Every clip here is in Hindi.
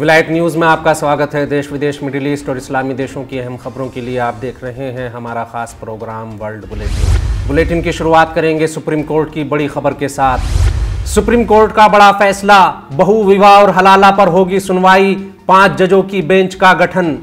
विलायत न्यूज़ में आपका स्वागत है। देश विदेश, मिडिल ईस्ट और इस्लामी देशों की अहम खबरों के लिए आप देख रहे हैं हमारा खास प्रोग्राम वर्ल्ड बुलेटिन। बुलेटिन की शुरुआत करेंगे सुप्रीम कोर्ट की बड़ी खबर के साथ। सुप्रीम कोर्ट का बड़ा फैसला, बहुविवाह और हलाला पर होगी सुनवाई, 5 जजों की बेंच का गठन।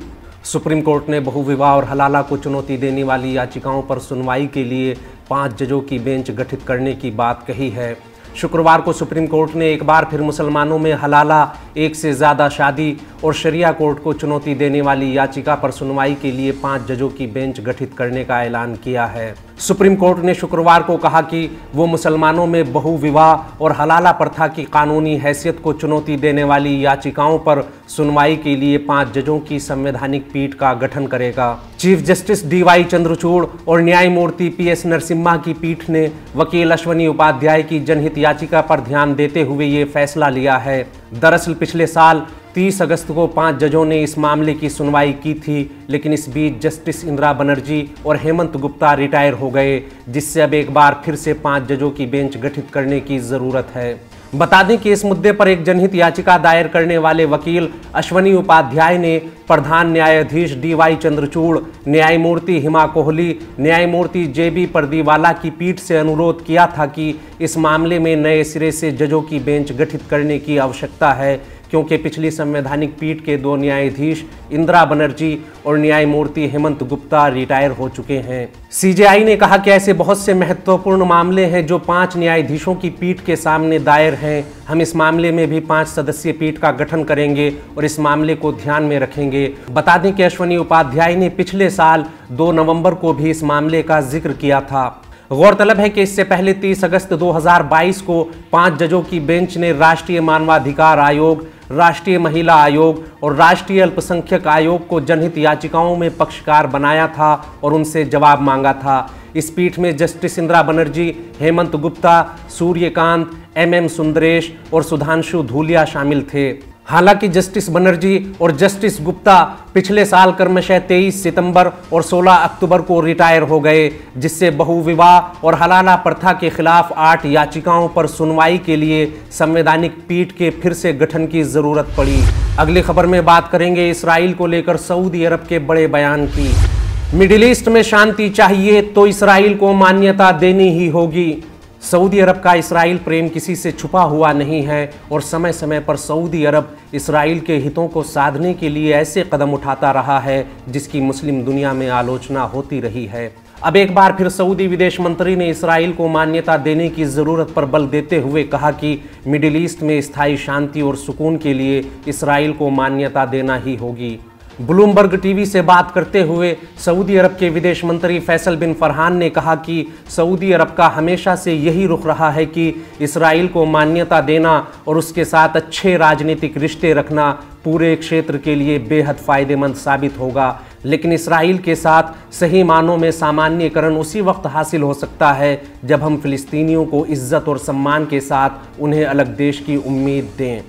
सुप्रीम कोर्ट ने बहुविवाह और हलाला को चुनौती देने वाली याचिकाओं पर सुनवाई के लिए 5 जजों की बेंच गठित करने की बात कही है। शुक्रवार को सुप्रीम कोर्ट ने एक बार फिर मुसलमानों में हलाला, एक से ज़्यादा शादी और शरिया कोर्ट को चुनौती देने वाली याचिका पर सुनवाई के लिए 5 जजों की बेंच गठित करने का ऐलान किया है। सुप्रीम कोर्ट ने शुक्रवार को कहा कि वो मुसलमानों में बहुविवाह और हलाला प्रथा की कानूनी हैसियत को चुनौती देने वाली याचिकाओं पर सुनवाई के लिए 5 जजों की संवैधानिक पीठ का गठन करेगा। चीफ जस्टिस डीवाई चंद्रचूड़ और न्यायमूर्ति पीएस नरसिम्हा की पीठ ने वकील अश्वनी उपाध्याय की जनहित याचिका पर ध्यान देते हुए ये फैसला लिया है। दरअसल पिछले साल 30 अगस्त को 5 जजों ने इस मामले की सुनवाई की थी, लेकिन इस बीच जस्टिस इंदिरा बनर्जी और हेमंत गुप्ता रिटायर हो गए, जिससे अब एक बार फिर से 5 जजों की बेंच गठित करने की ज़रूरत है। बता दें कि इस मुद्दे पर एक जनहित याचिका दायर करने वाले वकील अश्वनी उपाध्याय ने प्रधान न्यायाधीश डीवाई चंद्रचूड़, न्यायमूर्ति हिमा कोहली, न्यायमूर्ति जे.बी. परदीवाला की पीठ से अनुरोध किया था कि इस मामले में नए सिरे से जजों की बेंच गठित करने की आवश्यकता है, क्योंकि पिछली संवैधानिक पीठ के 2 न्यायाधीश इंदिरा बनर्जी और न्यायमूर्ति हेमंत गुप्ता रिटायर हो चुके हैं। सीजेआई ने कहा कि ऐसे बहुत से महत्वपूर्ण मामले हैं जो 5 न्यायाधीशों की पीठ के सामने दायर हैं। हम इस मामले में भी 5 सदस्यीय पीठ का गठन करेंगे और इस मामले को ध्यान में रखेंगे। बता दें कि अश्वनी उपाध्याय ने पिछले साल 2 नवंबर को भी इस मामले का जिक्र किया था। गौरतलब है कि इससे पहले 30 अगस्त 2022 को 5 जजों की बेंच ने राष्ट्रीय मानवाधिकार आयोग, राष्ट्रीय महिला आयोग और राष्ट्रीय अल्पसंख्यक आयोग को जनहित याचिकाओं में पक्षकार बनाया था और उनसे जवाब मांगा था। इस पीठ में जस्टिस इंदिरा बनर्जी, हेमंत गुप्ता, सूर्यकांत, एमएम सुंदरेश और सुधांशु धूलिया शामिल थे। हालांकि जस्टिस बनर्जी और जस्टिस गुप्ता पिछले साल क्रमशः 23 सितंबर और 16 अक्टूबर को रिटायर हो गए, जिससे बहुविवाह और हलाला प्रथा के खिलाफ 8 याचिकाओं पर सुनवाई के लिए संवैधानिक पीठ के फिर से गठन की ज़रूरत पड़ी। अगली खबर में बात करेंगे इस्राईल को लेकर सऊदी अरब के बड़े बयान की। मिडिल ईस्ट में शांति चाहिए तो इस्राईल को मान्यता देनी ही होगी। सऊदी अरब का इस्राईल प्रेम किसी से छुपा हुआ नहीं है और समय समय पर सऊदी अरब इस्राईल के हितों को साधने के लिए ऐसे कदम उठाता रहा है जिसकी मुस्लिम दुनिया में आलोचना होती रही है। अब एक बार फिर सऊदी विदेश मंत्री ने इस्राईल को मान्यता देने की ज़रूरत पर बल देते हुए कहा कि मिडिल ईस्ट में स्थायी शांति और सुकून के लिए इस्राईल को मान्यता देना ही होगी। ब्लूमबर्ग टीवी से बात करते हुए सऊदी अरब के विदेश मंत्री फैसल बिन फरहान ने कहा कि सऊदी अरब का हमेशा से यही रुख रहा है कि इस्राईल को मान्यता देना और उसके साथ अच्छे राजनीतिक रिश्ते रखना पूरे क्षेत्र के लिए बेहद फ़ायदेमंद साबित होगा, लेकिन इस्राईल के साथ सही मानों में सामान्यकरण उसी वक्त हासिल हो सकता है जब हम फ़िलिस्तीनियों को इज्जत और सम्मान के साथ उन्हें अलग देश की उम्मीद दें।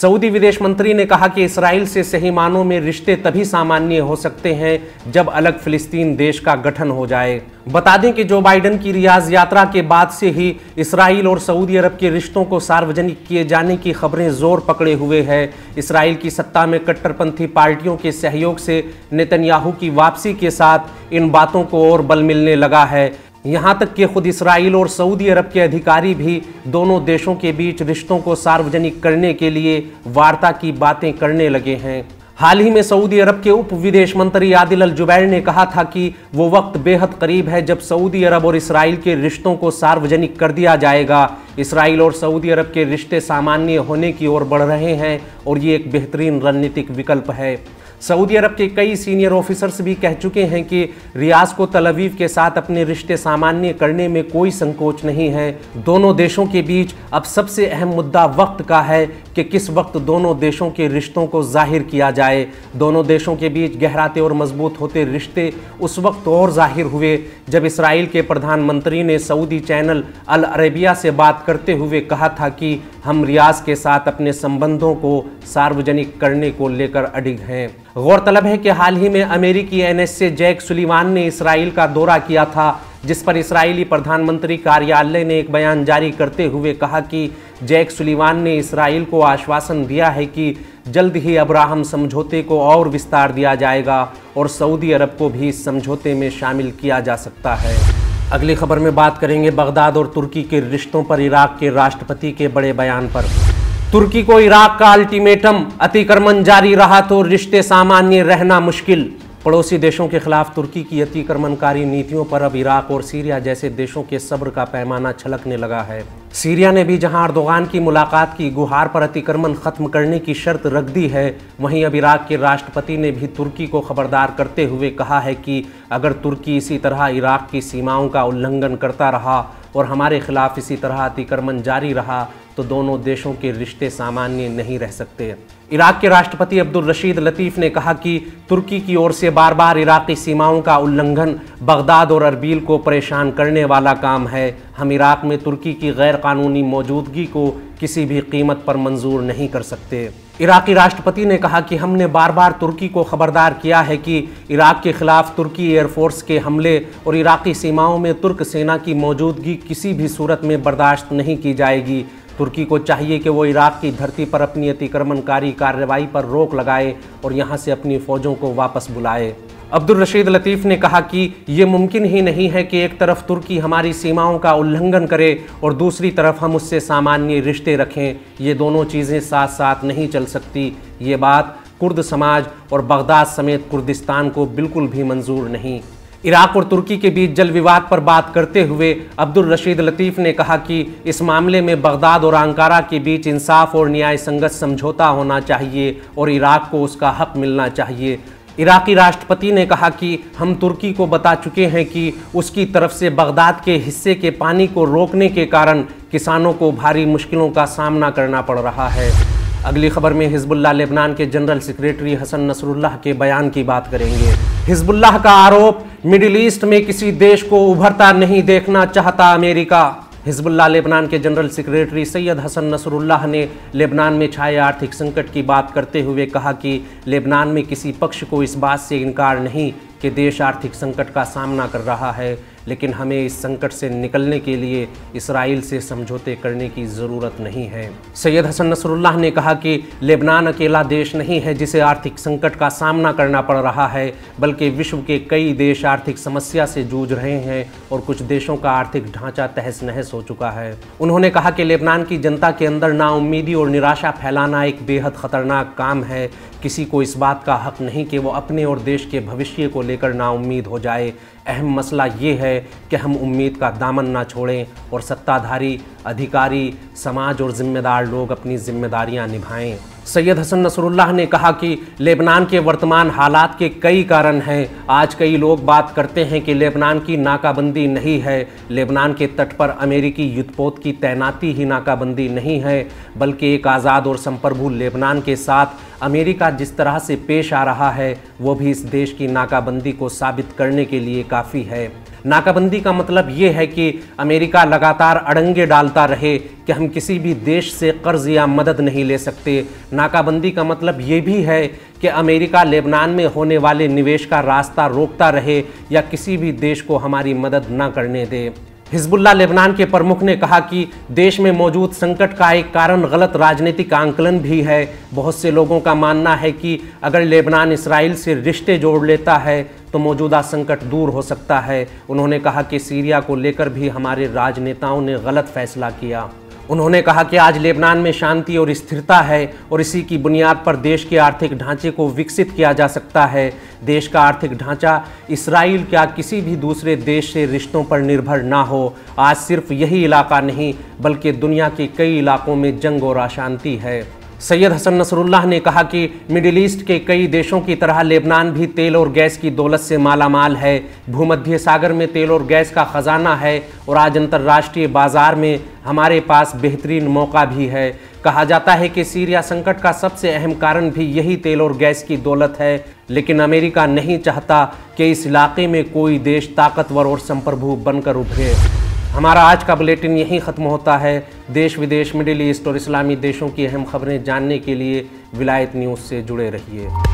सऊदी विदेश मंत्री ने कहा कि इस्राईल से सही मानों में रिश्ते तभी सामान्य हो सकते हैं जब अलग फ़िलिस्तीन देश का गठन हो जाए। बता दें कि जो बाइडन की रियाद यात्रा के बाद से ही इस्राईल और सऊदी अरब के रिश्तों को सार्वजनिक किए जाने की खबरें जोर पकड़े हुए हैं। इस्राईल की सत्ता में कट्टरपंथी पार्टियों के सहयोग से नेतन्याहू की वापसी के साथ इन बातों को और बल मिलने लगा है। यहाँ तक कि खुद इस्राईल और सऊदी अरब के अधिकारी भी दोनों देशों के बीच रिश्तों को सार्वजनिक करने के लिए वार्ता की बातें करने लगे हैं। हाल ही में सऊदी अरब के उप विदेश मंत्री आदिल अल जुबैर ने कहा था कि वो वक्त बेहद करीब है जब सऊदी अरब और इस्राईल के रिश्तों को सार्वजनिक कर दिया जाएगा। इस्राईल और सऊदी अरब के रिश्ते सामान्य होने की ओर बढ़ रहे हैं और ये एक बेहतरीन रणनीतिक विकल्प है। सऊदी अरब के कई सीनियर ऑफिसर्स भी कह चुके हैं कि रियाद को तेल अवीव के साथ अपने रिश्ते सामान्य करने में कोई संकोच नहीं है। दोनों देशों के बीच अब सबसे अहम मुद्दा वक्त का है कि किस वक्त दोनों देशों के रिश्तों को जाहिर किया जाए। दोनों देशों के बीच गहराते और मजबूत होते रिश्ते उस वक्त और जाहिर हुए जब इसराइल के प्रधानमंत्री ने सऊदी चैनल अल अरेबिया से बात करते हुए कहा था कि हम रियाद के साथ अपने संबंधों को सार्वजनिक करने को लेकर अडिग हैं। गौरतलब है कि हाल ही में अमेरिकी NSA जैक सुलीमान ने इसराइल का दौरा किया था, जिस पर इस्राईली प्रधानमंत्री कार्यालय ने एक बयान जारी करते हुए कहा कि जैक सुलीमान ने इस्राईल को आश्वासन दिया है कि जल्द ही अब्राहम समझौते को और विस्तार दिया जाएगा और सऊदी अरब को भी इस समझौते में शामिल किया जा सकता है। अगली खबर में बात करेंगे बगदाद और तुर्की के रिश्तों पर इराक के राष्ट्रपति के बड़े बयान पर। तुर्की को इराक का अल्टीमेटम, अतिक्रमण जारी रहा तो रिश्ते सामान्य रहना मुश्किल। पड़ोसी देशों के खिलाफ तुर्की की अतिक्रमणकारी नीतियों पर अब इराक और सीरिया जैसे देशों के सब्र का पैमाना छलकने लगा है। सीरिया ने भी जहां अर्दोगान की मुलाकात की गुहार पर अतिक्रमण खत्म करने की शर्त रख दी है, वहीं अब इराक के राष्ट्रपति ने भी तुर्की को खबरदार करते हुए कहा है कि अगर तुर्की इसी तरह इराक की सीमाओं का उल्लंघन करता रहा और हमारे खिलाफ इसी तरह अतिक्रमण जारी रहा तो दोनों देशों के रिश्ते सामान्य नहीं रह सकते। इराक के राष्ट्रपति अब्दुल रशीद लतीफ़ ने कहा कि तुर्की की ओर से बार बार इराकी सीमाओं का उल्लंघन बगदाद और अर्बील को परेशान करने वाला काम है। हम इराक में तुर्की की गैर कानूनी मौजूदगी को किसी भी कीमत पर मंजूर नहीं कर सकते। इराकी राष्ट्रपति ने कहा कि हमने बार बार तुर्की को खबरदार किया है कि इराक के खिलाफ तुर्की एयरफोर्स के हमले और इराकी सीमाओं में तुर्क सेना की मौजूदगी किसी भी सूरत में बर्दाश्त नहीं की जाएगी। तुर्की को चाहिए कि वो इराक की धरती पर अपनी अतिक्रमणकारी कार्रवाई पर रोक लगाए और यहाँ से अपनी फ़ौजों को वापस बुलाए। अब्दुल रशीद लतीफ़ ने कहा कि ये मुमकिन ही नहीं है कि एक तरफ तुर्की हमारी सीमाओं का उल्लंघन करे और दूसरी तरफ हम उससे सामान्य रिश्ते रखें। ये दोनों चीज़ें साथ साथ नहीं चल सकती। ये बात कुर्द समाज और बगदाद समेत कुर्दिस्तान को बिल्कुल भी मंजूर नहीं। इराक और तुर्की के बीच जल विवाद पर बात करते हुए अब्दुल रशीद लतीफ़ ने कहा कि इस मामले में बगदाद और अंकारा के बीच इंसाफ और न्याय संगत समझौता होना चाहिए और इराक को उसका हक मिलना चाहिए। इराकी राष्ट्रपति ने कहा कि हम तुर्की को बता चुके हैं कि उसकी तरफ से बगदाद के हिस्से के पानी को रोकने के कारण किसानों को भारी मुश्किलों का सामना करना पड़ रहा है। अगली खबर में हिज़्बुल्लाह लेबनान के जनरल सेक्रेटरी हसन नसरुल्लाह के बयान की बात करेंगे। हिज़्बुल्लाह का आरोप, मिडिल ईस्ट में किसी देश को उभरता नहीं देखना चाहता अमेरिका। हिज़्बुल्लाह लेबनान के general secretary Sayyed Hassan Nasrallah ने लेबनान में छाए आर्थिक संकट की बात करते हुए कहा कि लेबनान में किसी पक्ष को इस बात से इनकार नहीं कि देश आर्थिक संकट का सामना कर रहा है, लेकिन हमें इस संकट से निकलने के लिए इस्राईल से समझौते करने की ज़रूरत नहीं है। सैयद हसन नसरुल्लाह ने कहा कि लेबनान अकेला देश नहीं है जिसे आर्थिक संकट का सामना करना पड़ रहा है, बल्कि विश्व के कई देश आर्थिक समस्या से जूझ रहे हैं और कुछ देशों का आर्थिक ढांचा तहस नहस हो चुका है। उन्होंने कहा कि लेबनान की जनता के अंदर नाउम्मीदी और निराशा फैलाना एक बेहद ख़तरनाक काम है। किसी को इस बात का हक नहीं कि वो अपने और देश के भविष्य को लेकर नाउम्मीद हो जाए। अहम मसला ये है कि हम उम्मीद का दामन ना छोड़ें और सत्ताधारी, अधिकारी, समाज और जिम्मेदार लोग अपनी जिम्मेदारियां निभाएं। सैयद हसन नसरुल्लाह ने कहा कि लेबनान के वर्तमान हालात के कई कारण हैं। आज कई लोग बात करते हैं कि लेबनान की नाकाबंदी नहीं है। लेबनान के तट पर अमेरिकी युद्धपोत की तैनाती ही नाकाबंदी नहीं है, बल्कि एक आज़ाद और संप्रभु लेबनान के साथ अमेरिका जिस तरह से पेश आ रहा है वो भी इस देश की नाकाबंदी को साबित करने के लिए काफ़ी है। नाकाबंदी का मतलब ये है कि अमेरिका लगातार अड़ंगे डालता रहे कि हम किसी भी देश से कर्ज या मदद नहीं ले सकते। नाकाबंदी का मतलब ये भी है कि अमेरिका लेबनान में होने वाले निवेश का रास्ता रोकता रहे या किसी भी देश को हमारी मदद ना करने दे। हिज़्बुल्लाह लेबनान के प्रमुख ने कहा कि देश में मौजूद संकट का एक कारण गलत राजनीतिक आंकलन भी है। बहुत से लोगों का मानना है कि अगर लेबनान इस्राईल से रिश्ते जोड़ लेता है तो मौजूदा संकट दूर हो सकता है। उन्होंने कहा कि सीरिया को लेकर भी हमारे राजनेताओं ने गलत फैसला किया। उन्होंने कहा कि आज लेबनान में शांति और स्थिरता है और इसी की बुनियाद पर देश के आर्थिक ढांचे को विकसित किया जा सकता है। देश का आर्थिक ढांचा इस्राईल या किसी भी दूसरे देश से रिश्तों पर निर्भर ना हो। आज सिर्फ यही इलाका नहीं बल्कि दुनिया के कई इलाकों में जंग और अशांति है। सैयद हसन नसरुल्लाह ने कहा कि मिडिल ईस्ट के कई देशों की तरह लेबनान भी तेल और गैस की दौलत से मालामाल है। भूमध्य सागर में तेल और गैस का ख़जाना है और आज अंतर्राष्ट्रीय बाज़ार में हमारे पास बेहतरीन मौका भी है। कहा जाता है कि सीरिया संकट का सबसे अहम कारण भी यही तेल और गैस की दौलत है, लेकिन अमेरिका नहीं चाहता कि इस इलाके में कोई देश ताकतवर और संप्रभु बनकर उभरे। हमारा आज का बुलेटिन यहीं ख़त्म होता है। देश विदेश, मिडिल ईस्ट और इस्लामी देशों की अहम खबरें जानने के लिए विलायत न्यूज से जुड़े रहिए।